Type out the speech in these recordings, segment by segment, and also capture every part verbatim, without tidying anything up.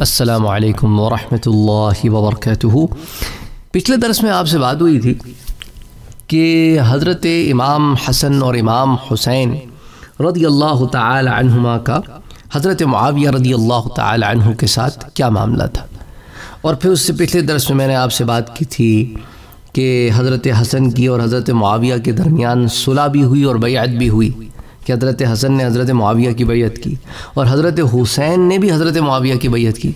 अस्सलामु अलैकुम वरहमतुल्लाहि वबरकातुहू। पिछले दरस में आपसे बात हुई थी कि हज़रत इमाम हसन और इमाम हुसैन रदियल्लाहु ताला अन्हुमा का हज़रत मुआविया रदियल्लाहु ताला अन्हु के साथ क्या मामला था, और फिर उससे पिछले दरस में मैंने आपसे बात की थी कि हज़रत हसन की और हज़रत मुआविया के दरमियान सुलह भी हुई और बैअत भी हुई कि हज़रत हसन ने हज़रत मुआविया की बैयत की और हज़रत हुसैन ने भी हज़रत मुआविया की बैयत की।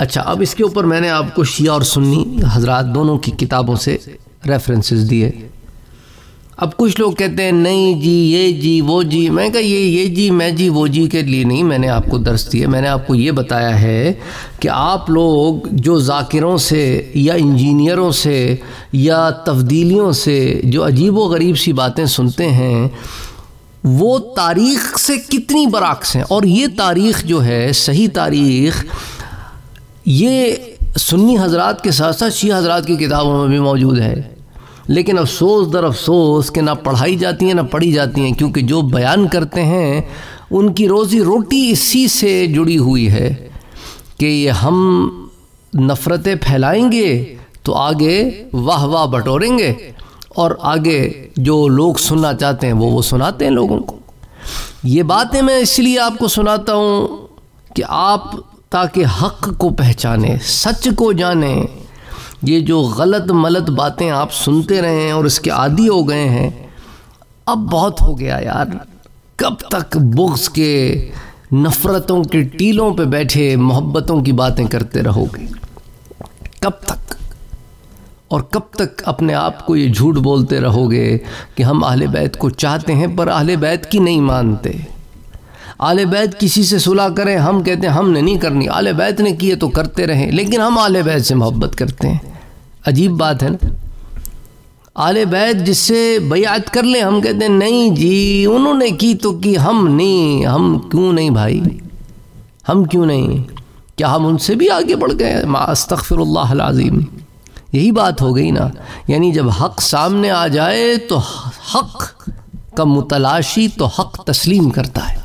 अच्छा, अब इसके ऊपर मैंने आपको शिया और सुन्नी हजरात दोनों की किताबों से रेफरेंसेस दिए। अब कुछ लोग कहते हैं नहीं जी, ये जी, वो जी। मैं कहा ये ये जी, मैं जी, वो जी के लिए नहीं मैंने आपको दर्स दिए। मैंने आपको ये बताया है कि आप लोग जो जाकिरों से या इंजीनियरों से या तब्दीलियों से जो अजीब व गरीब सी बातें सुनते हैं वो तारीख़ से कितनी बरअक्स हैं। और ये तारीख़ जो है सही तारीख़ ये सुन्नी हजरात के साथ साथ शिया हजरात की किताबों में भी मौजूद है, लेकिन अफसोस दर अफसोस कि ना पढ़ाई जाती है ना पढ़ी जाती हैं, क्योंकि जो बयान करते हैं उनकी रोज़ी रोटी इसी से जुड़ी हुई है कि ये हम नफ़रतें फैलाएंगे तो आगे वाह वाह बटोरेंगे और आगे जो लोग सुनना चाहते हैं वो वो सुनाते हैं लोगों को। ये बातें मैं इसलिए आपको सुनाता हूँ कि आप ताकि हक़ को पहचाने, सच को जाने। ये जो गलत मलत बातें आप सुनते रहे हैं और इसके आदी हो गए हैं, अब बहुत हो गया यार। कब तक बुग़्ज़ के नफ़रतों के टीलों पे बैठे मोहब्बतों की बातें करते रहोगे, कब तक? और कब तक अपने आप को ये झूठ बोलते रहोगे कि हम अहले बैत को चाहते हैं पर अहले बैत की नहीं मानते। आले बैत किसी से सुलह करें, हम कहते हैं हमने नहीं करनी, आले बैत ने किए तो करते रहें, लेकिन हम आले बैत से मोहब्बत करते हैं। अजीब बात है ना। आले बैत जिससे बयात कर लें, हम कहते हैं नहीं जी उन्होंने की तो की, हम नहीं। हम क्यों नहीं भाई, हम क्यों नहीं? क्या हम उनसे भी आगे बढ़ गए? अस्तग़फिरुल्लाह अल-अज़ीम। यही बात हो गई ना। यानी जब हक़ सामने आ जाए तो हक़ का मुतलाशी तो हक़ तस्लीम करता है,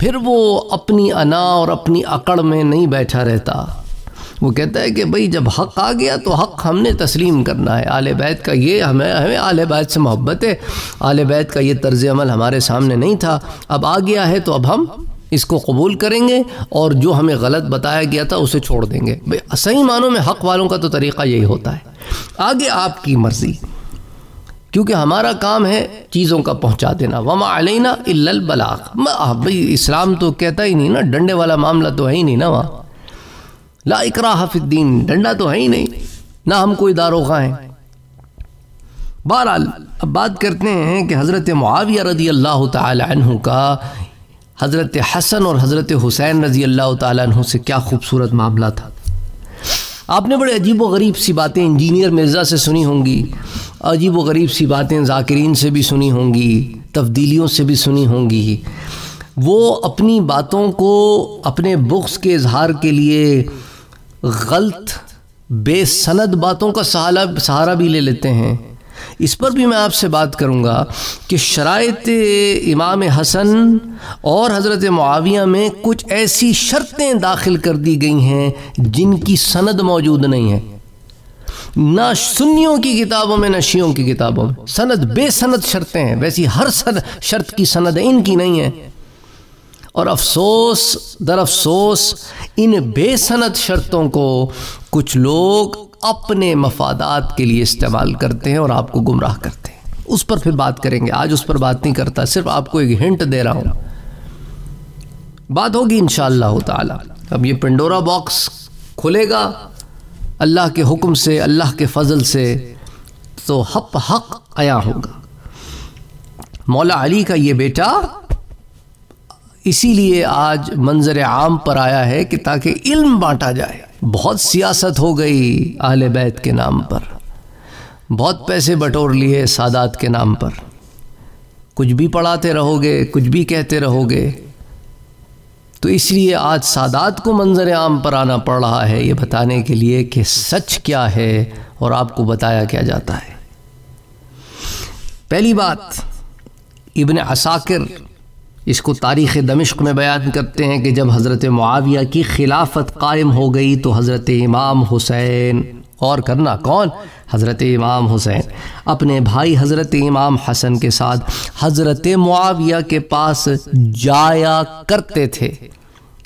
फिर वो अपनी अना और अपनी अकड़ में नहीं बैठा रहता। वो कहता है कि भाई जब हक़ आ गया तो हक़ हमने तस्लीम करना है। आले बैत का ये हमें हमें आले बैत से मोहब्बत है, आले बैत का ये तर्ज़ अमल हमारे सामने नहीं था, अब आ गया है तो अब हम इसको कबूल करेंगे और जो हमें गलत बताया गया था उसे छोड़ देंगे। भाई सही मानों में हक़ वालों का तो तरीक़ा यही होता है, आगे आपकी मर्ज़ी, क्योंकि हमारा काम है चीज़ों का पहुंचा देना। वमा अलैना इल्लल बलाग। भाई इस्लाम तो कहता ही नहीं ना, डंडे वाला मामला तो है ही नहीं ना। वहाँ ला इकराहा फिद्दीन, डंडा तो है ही नहीं ना, हम कोई दारोगा हैं। बहरहाल अब बात करते हैं कि हज़रत मुआविया रज़ी अल्लाह ताला अन्हु का हज़रत हसन और हज़रत हुसैन रज़ी अल्लाह ताला अन्हु से क्या खूबसूरत मामला था। आपने बड़े अजीब व गरीब सी बातें इंजीनियर मिर्ज़ा से सुनी होंगी, अजीब व गरीब सी बातें ज़ाकिरीन से भी सुनी होंगी, तब्दीलियों से भी सुनी होंगी। वो अपनी बातों को अपने बुग़्ज़ के इजहार के लिए गलत बेसनद बातों का सहारा सहारा भी ले लेते हैं। इस पर भी मैं आपसे बात करूँगा कि शराइत इमाम हसन और हज़रत मुआविया में कुछ ऐसी शर्तें दाखिल कर दी गई हैं जिनकी सनद मौजूद नहीं है, ना सुन्नियों की किताबों में ना शियों की किताबों में। सनद बेसनद शर्तें हैं, वैसी हर सनद शर्त की सनद इनकी नहीं है। और अफसोस दर अफसोस इन बेसनद शर्तों को कुछ लोग अपने मफादात के लिए इस्तेमाल करते हैं और आपको गुमराह करते हैं। उस पर फिर बात करेंगे, आज उस पर बात नहीं करता, सिर्फ आपको एक हिंट दे रहा हूँ, बात होगी इंशाअल्लाह ताला। अब ये पंडोरा बॉक्स खुलेगा अल्लाह के हुक्म से, अल्लाह के फजल से, तो हक हक आया होगा। मौला अली का ये बेटा इसीलिए आज मंजर आम पर आया है कि ताकि इल्म बांटा जाए। बहुत सियासत हो गई अहले बैत के नाम पर, बहुत पैसे बटोर लिए सादात के नाम पर। कुछ भी पढ़ाते रहोगे, कुछ भी कहते रहोगे, तो इसलिए आज सादात को मंजर आम पर आना पड़ रहा है ये बताने के लिए कि सच क्या है और आपको बताया क्या जाता है। पहली बात, इब्न असाकिर इसको तारीख़ दमिश्क में बयान करते हैं कि जब हज़रत मुआविया की खिलाफत कायम हो गई तो हज़रत इमाम हुसैन, और करना कौन, हज़रत इमाम हुसैन अपने भाई हज़रत इमाम हसन के साथ हज़रत मुआविया के पास जाया करते थे,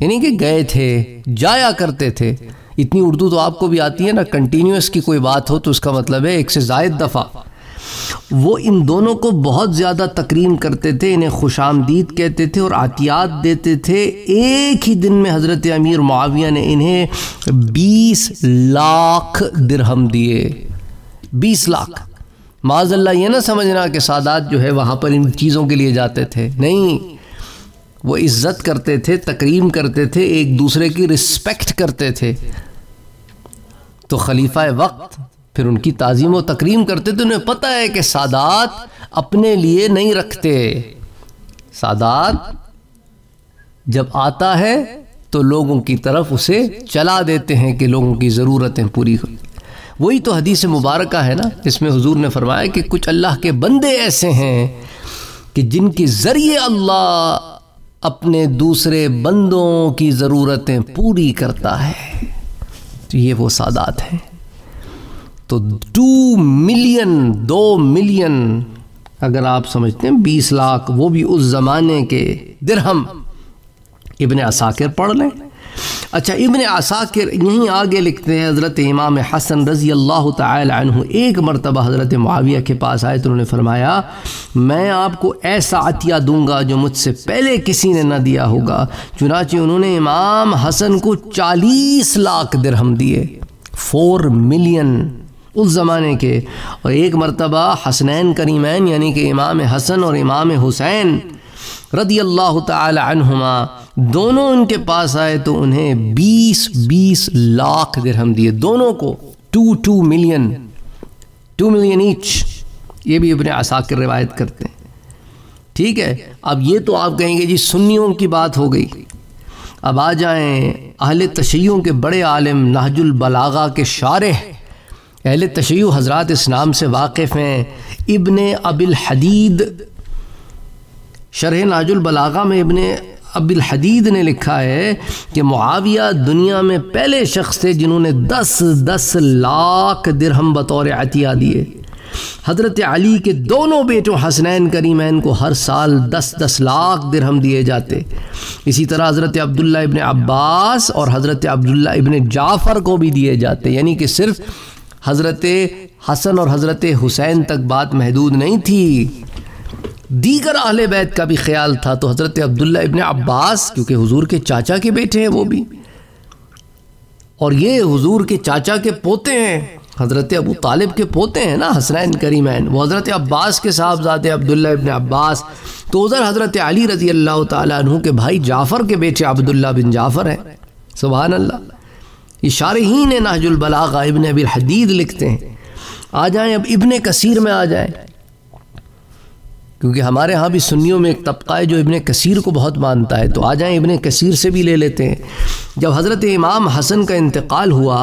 यानी कि गए थे, जाया करते थे। इतनी उर्दू तो आपको भी आती है ना, कंटिन्यूस की कोई बात हो तो उसका मतलब है एक से ज़ायद दफ़ा। वो इन दोनों को बहुत ज़्यादा तकरीम करते थे, इन्हें खुशामदीद कहते थे और आतियात देते थे। एक ही दिन में हज़रत अमीर मुआविया ने इन्हें बीस लाख दिरहम दिए, बीस लाख। माज़ल्ला ये ना समझना कि सादात जो है वहाँ पर इन चीज़ों के लिए जाते थे, नहीं, वो इज़्ज़त करते थे, तकरीम करते थे, एक दूसरे की रिस्पेक्ट करते थे। तो खलीफा वक्त फिर उनकी ताज़ीम व तकरीम करते थे। उन्हें पता है कि सादात अपने लिए नहीं रखते, सादात जब आता है तो लोगों की तरफ उसे चला देते हैं कि लोगों की ज़रूरतें पूरी हों। वही तो हदीस मुबारक है ना, इसमें हुजूर ने फरमाया कि कुछ अल्लाह के बंदे ऐसे हैं कि जिनके ज़रिए अल्लाह अपने दूसरे बंदों की ज़रूरतें पूरी करता है। तो ये वो सादात हैं। तो टू मिलियन दो मिलियन अगर आप समझते हैं, बीस लाख वो भी उस ज़माने के दिरहम। इब्न असाकिर पढ़ लें। अच्छा, इब्न असाकिर यहीं आगे लिखते हैं, हज़रत इमाम हसन रज़ी अल्लाह तआला अन्हु एक मरतबा हज़रत मुआविया के पास आए तो उन्होंने फरमाया, मैं आपको ऐसा अतिया दूंगा जो मुझसे पहले किसी ने ना दिया होगा। चुनांचे उन्होंने इमाम हसन को चालीस लाख दिरहम दिए, फोर मिलियन उस ज़माने के। और एक मरतबा हसनैन करीमैन यानी कि इमाम हसन और इमाम हुसैन रदी अल्लाह ताला अन्हुमा दोनों उनके पास आए तो उन्हें बीस बीस लाख दिरहम दिए, दोनों को, two two million two million each. ये भी इब्न असाकिर रिवायत करते हैं। ठीक है, अब ये तो आप कहेंगे जी सुन्नियों की बात हो गई। अब आ जाएं अहले तशय्युओं के बड़े आलिम नाहजुलबलागा के शारह, अहले तशय्यु हजरात इस नाम से वाकिफ़ हैं, इब्ने अबिल हदीद, शरह नाहजुलबलागा में इब्ने अबिल हदीद ने लिखा है कि मुआविया दुनिया में पहले शख्स थे जिन्होंने दस दस लाख दिरहम बतौर अतिया दिए। हज़रत अली के दोनों बेटों हसनैन करीमैन को हर साल दस दस लाख दिरहम दिए जाते। इसी तरह हज़रत अब्दुल्ला इब्न अब्बास और हज़रत अब्दुल्ला इब्न जाफ़र को भी दिए जाते। यानी कि सिर्फ़ हज़रत हसन और हज़रत हुसैन तक बात महदूद नहीं थी, दीगर अहले बैत का भी ख्याल था। तो हज़रत अब्दुल्ला इब्न अब्बास क्योंकि हुजूर के चाचा के बेटे हैं वो भी, और ये हुजूर के चाचा के पोते हैं, हज़रत अबू तालिब के पोते हैं ना हसनैन करीमैन, वो हज़रत अब्बास के साहबजादे अब्दुल्ला इब्न अब्बास। तो उधर हज़रत अली रज़ी अल्लाह ताला अन्हु के भाई जाफ़र के बेटे अब्दुल्ला बिन जाफ़र हैं। सुभान अल्लाह, शारहीन नाहजुलबलागा इब्न अबिल हदीद लिखते हैं। आ जाएं अब इब्ने कसीर में आ जाएं, क्योंकि हमारे यहाँ भी सुन्नियों में एक तबका है जो इब्ने कसीर को बहुत मानता है। तो आ जाएं इब्ने कसीर से भी ले लेते हैं। जब हज़रत इमाम हसन का इंतकाल हुआ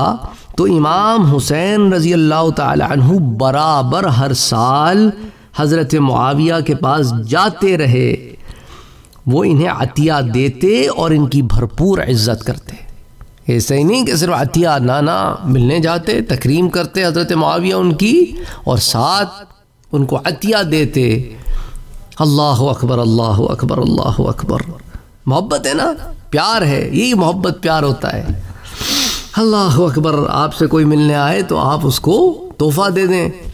तो इमाम हुसैन रज़ी अल्लाह ताला अन्हु बराबर हर साल हज़रत मुआविया के पास जाते रहे। वो इन्हें अतिया देते और इनकी भरपूर इज़्ज़त करते। ऐसा ही नहीं कि सिर्फ अतिया, ना ना, मिलने जाते, तकरीम करते हज़रत मुआविया उनकी, और साथ उनको अतिया देते। अल्लाह अकबर, अल्लाह अकबर, अल्लाह अकबर। मोहब्बत है ना, प्यार है, यही मोहब्बत प्यार होता है। अल्लाह अकबर, आपसे कोई मिलने आए तो आप उसको तोहफ़ा दे दें,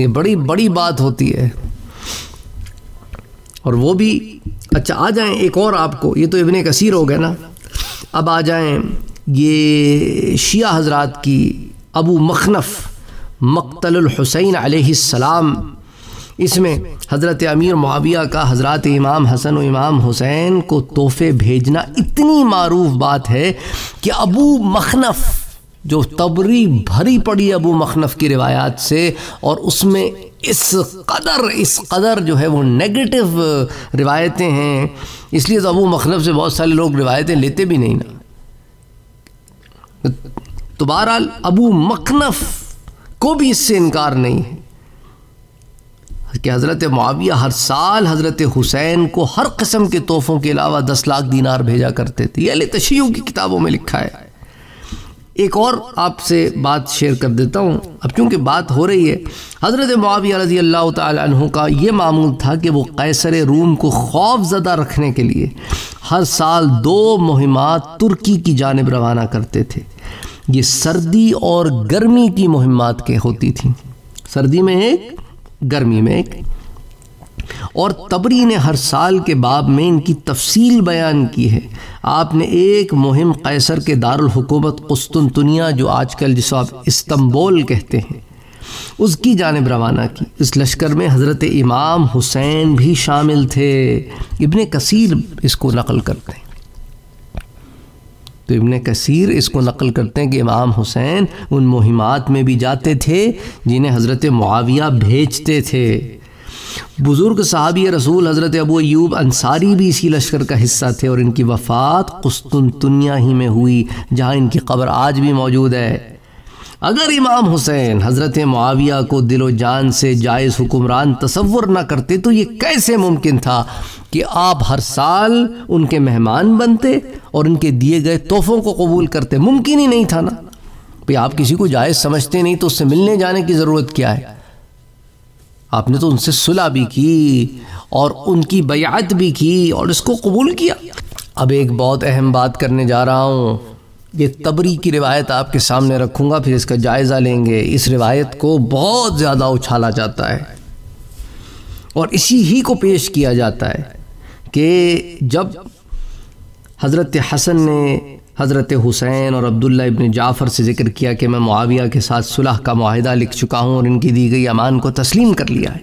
ये बड़ी बड़ी बात होती है। और वो भी अच्छा, आ जाएं एक और आपको, ये तो इब्ने कसीर हो गए ना। अब आ जाएं ये शिया हजरात की, अबू मखनफ मक़तल उल हुसैन अलैहिस्सलाम, इसमें हज़रत अमीर मुआविया का हज़रत इमाम हसन और इमाम हुसैन को तोहफ़े भेजना इतनी मारूफ़ बात है कि अबू मखनफ जो तबरी भरी पड़ी अबू मखनफ की रिवायात से, और उसमें इस कदर इस कदर जो है वो नेगेटिव रिवायतें हैं, इसलिए तो अबू मखनफ से बहुत सारे लोग रिवायतें लेते भी नहीं ना। तो बहरहाल अबू मखनफ को भी इससे इनकार नहीं है कि हज़रत मुआविया हर साल हज़रत हुसैन को हर किस्म के तोहफ़ों के अलावा दस लाख दीनार भेजा करते थे। ये तशय्यु की किताबों में लिखा है। एक और आपसे बात शेयर कर देता हूँ। अब चूँकि बात हो रही है, हज़रत मुआविया रज़ी अल्लाह तआला अन्हु का ये मामूल था कि वो कैसर रूम को खौफजदा रखने के लिए हर साल दो मुहिमात तुर्की की जानिब रवाना करते थे। ये सर्दी और गर्मी की मुहिमात के होती थी, सर्दी में एक गर्मी में एक। और तबरी ने हर साल के बाब में इनकी तफसील बयान की है। आपने एक मुहिम कैसर के दारुल हुकूमत कुस्तुनतुनिया, जो आजकल जिसको आप इस्तंबुल कहते हैं, उसकी जानिब रवाना की। इस लश्कर में हज़रत इमाम हुसैन भी शामिल थे। इब्ने कसीर इसको नकल करते हैं, तो इब्ने कसीर इसको नकल करते हैं कि इमाम हुसैन उन मुहिमात में भी जाते थे जिन्हें हज़रत मुआविया भेजते थे। बुज़ुर्ग सहाबी रसूल हज़रत अबू अय्यूब अंसारी भी इसी लश्कर का हिस्सा थे, और इनकी वफ़ात कुस्तुनतुनिया ही में हुई, जहाँ इनकी क़ब्र आज भी मौजूद है। अगर इमाम हुसैन हज़रत मुआविया को दिलो जान से जायज़ हुक्मरान तसव्वुर ना करते तो ये कैसे मुमकिन था कि आप हर साल उनके मेहमान बनते और उनके दिए गए तोहफ़ों को कबूल करते? मुमकिन ही नहीं था ना भाई। आप किसी को जायज़ समझते नहीं तो उससे मिलने जाने की ज़रूरत क्या है? आपने तो उनसे सुलह भी की और उनकी बयात भी की और इसको कबूल किया। अब एक बहुत अहम बात करने जा रहा हूँ। ये तबरी की रिवायत आपके सामने रखूँगा, फिर इसका जायज़ा लेंगे। इस रिवायत को बहुत ज़्यादा उछाला जाता है और इसी ही को पेश किया जाता है कि जब हज़रत हसन ने हज़रत हुसैन और अब्दुल्ला इब्न जाफ़र से ज़िक्र किया कि मैं मुआविया के साथ सुलह का मुआहिदा लिख चुका हूँ और इनकी दी गई अमान को तस्लीम कर लिया है,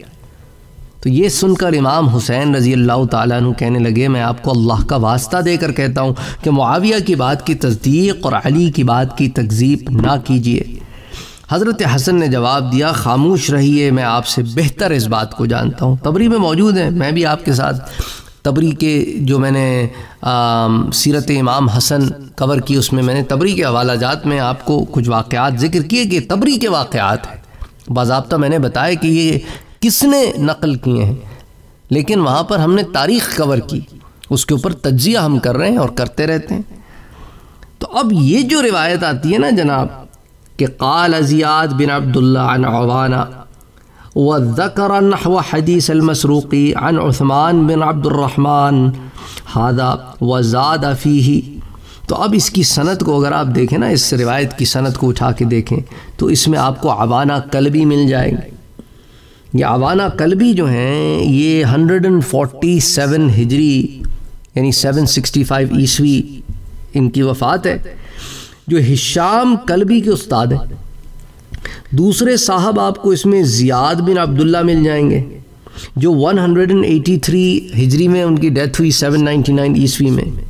तो ये सुनकर इमाम हुसैन रज़ी अल्लाह ताला अन्हु कहने लगे, मैं आपको अल्लाह का वास्ता देकर कहता हूँ कि मुआविया की बात की तस्दीक और अली की बात की तकज़ीब ना कीजिए। हज़रत हसन ने जवाब दिया, खामोश रहिए, मैं आपसे बेहतर इस बात को जानता हूँ। तबरी में मौजूद है, मैं भी आपके साथ तबरी के जो मैंने आ, सीरत इमाम हसन कवर की, उसमें मैंने तबरी के हवालाजात में आपको कुछ वाक़यात ज़िक्र किए कि तबरी के वाक़यात हैं। बाज़ाब्ता मैंने बताया कि ये किसने नकल किए हैं, लेकिन वहाँ पर हमने तारीख़ कवर की, उसके ऊपर तज्जिया हम कर रहे हैं और करते रहते हैं। तो अब ये जो रिवायत आती है ना जनाब कि क़ाल ज़ियाद बिन अब्दुल्ला अन अवाना व ज़कर नहव हदीस अलमसरूक़ी अन उस्मान बिन अब्दुर्रहमान हादा व ज़ाद फ़ीही, तो अब इसकी सनद को अगर आप देखें ना, इस रिवायत की सनद को उठा के देखें तो इसमें आपको अवाना कल्बी मिल जाएंगे। ये अवाना कल्बी जो हैं ये एक सौ सैंतालीस हिजरी यानी सात सौ पैंसठ ईस्वी इनकी वफ़ात है, जो हिशाम कल्बी के उस्ताद हैं। दूसरे साहब आपको इसमें ज़ियाद बिन अब्दुल्ला मिल जाएंगे, जो एक सौ तिरासी हिजरी में उनकी डेथ हुई, सात सौ निन्यानवे ईस्वी में,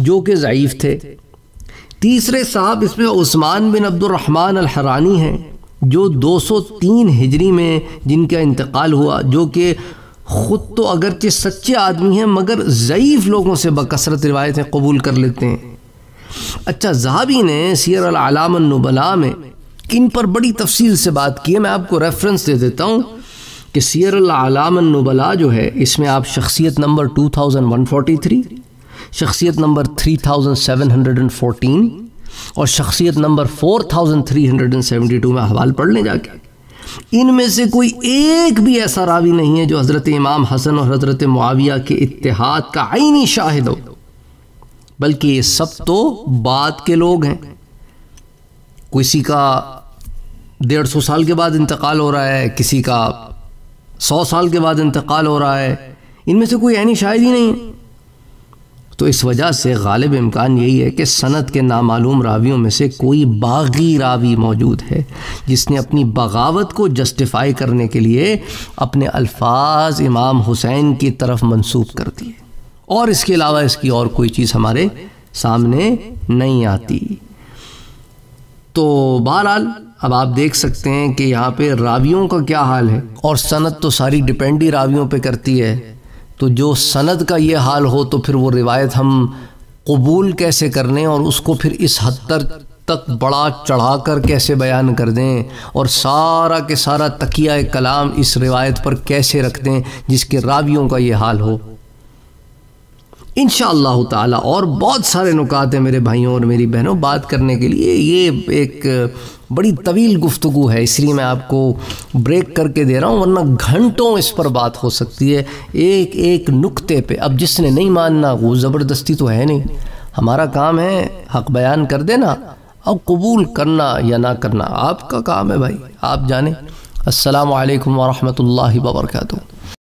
जो कि ज़ईफ़ थे। तीसरे साहब इसमें उस्मान बिन अब्दुर्रहमान अल-हरानी हैं, जो दो सौ तीन हिजरी में जिनका इंतकाल हुआ, जो कि ख़ुद तो अगरचे सच्चे आदमी हैं मगर ज़ईफ़ लोगों से बकसरत रिवायतें कबूल कर लेते हैं। अच्छा, ज़हाबी ने सैर अल-अलाम अन नुबला में इन पर बड़ी तफसील से बात की है। मैं आपको रेफरेंस दे देता हूँ कि सैर अल-अलाम अन नुबला जो है इसमें आप शख्सियत नंबर इक्कीस सौ तैंतालीस, शख्सियत नंबर सैंतीस सौ चौदह और शख्सियत नंबर तैंतालीस सौ बहत्तर में हवाल पढ़ लें जाके, इनमें से कोई एक भी ऐसा रावी नहीं है जो हज़रत इमाम हसन और हज़रत मुआविया के इत्तेहाद का आइनी शाहिद हो, बल्कि ये सब तो बाद के लोग हैं। किसी का डेढ़ सौ साल के बाद इंतकाल हो रहा है, किसी का सौ साल के बाद इंतकाल हो रहा है, इनमें से कोई आइनी शाहिद ही नहीं है। तो इस वजह से गालिब इम्कान यही है कि सनद के नामालूम रावियों में से कोई बागी रावी मौजूद है जिसने अपनी बगावत को जस्टिफाई करने के लिए अपने अल्फाज इमाम हुसैन की तरफ मंसूब कर दिए, और इसके अलावा इसकी और कोई चीज़ हमारे सामने नहीं आती। तो बहरहाल अब आप देख सकते हैं कि यहाँ पे रावियों का क्या हाल है, और सनद तो सारी डिपेंड ही रावियों पे करती है। तो जो सनद का ये हाल हो तो फिर वो रिवायत हम कबूल कैसे कर लें, और उसको फिर इस हद तक तक बड़ा चढ़ा कर कैसे बयान कर दें, और सारा के सारा तकिया कलाम इस रिवायत पर कैसे रख दें जिसके रावियों का ये हाल हो। इंशाअल्लाह ताला और बहुत सारे नुकात हैं मेरे भाइयों और मेरी बहनों बात करने के लिए। ये एक बड़ी तवील गुफ्तगू है, इसलिए मैं आपको ब्रेक करके दे रहा हूँ, वरना घंटों इस पर बात हो सकती है एक एक नुक्ते पे। अब जिसने नहीं मानना वो ज़बरदस्ती तो है नहीं, हमारा काम है हक बयान कर देना, और कबूल करना या ना करना आपका काम है भाई, आप जाने। अस्सलाम वालेकुम वरहमतुल्लाहि वबरकातुहू।